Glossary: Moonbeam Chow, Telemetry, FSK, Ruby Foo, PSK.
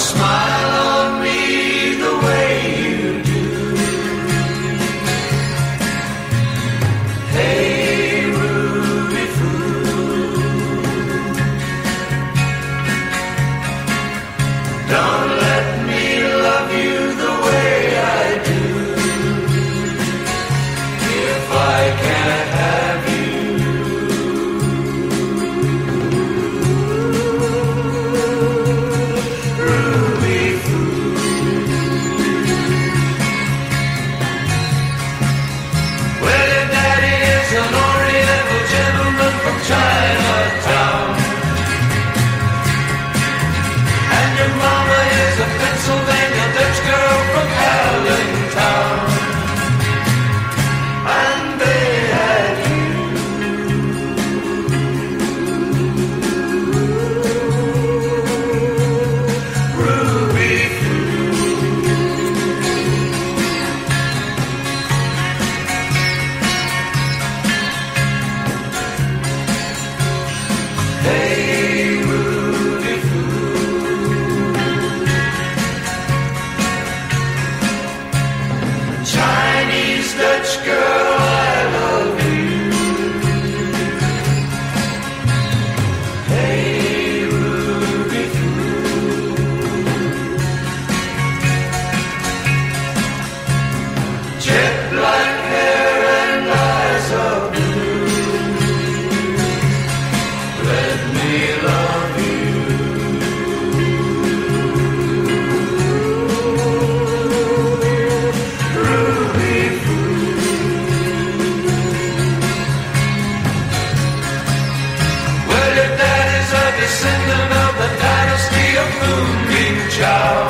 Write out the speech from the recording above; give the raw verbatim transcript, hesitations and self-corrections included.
smile on me the way you do. Hey, Ruby Foo, don't let me love you the way I do. If I can't have you, Chinatown, and your mama is a Pennsylvania Dutch girl from Allentown, and they had you. Ruby Foo. Hey, Ruby Foo, Chinese Dutch girl, I love you. Hey, Ruby Foo, jet black hair and eyes of blue, let me love you. Ruby Foo, well, your daddy's a descendant of the dynasty of Moonbeam Chow.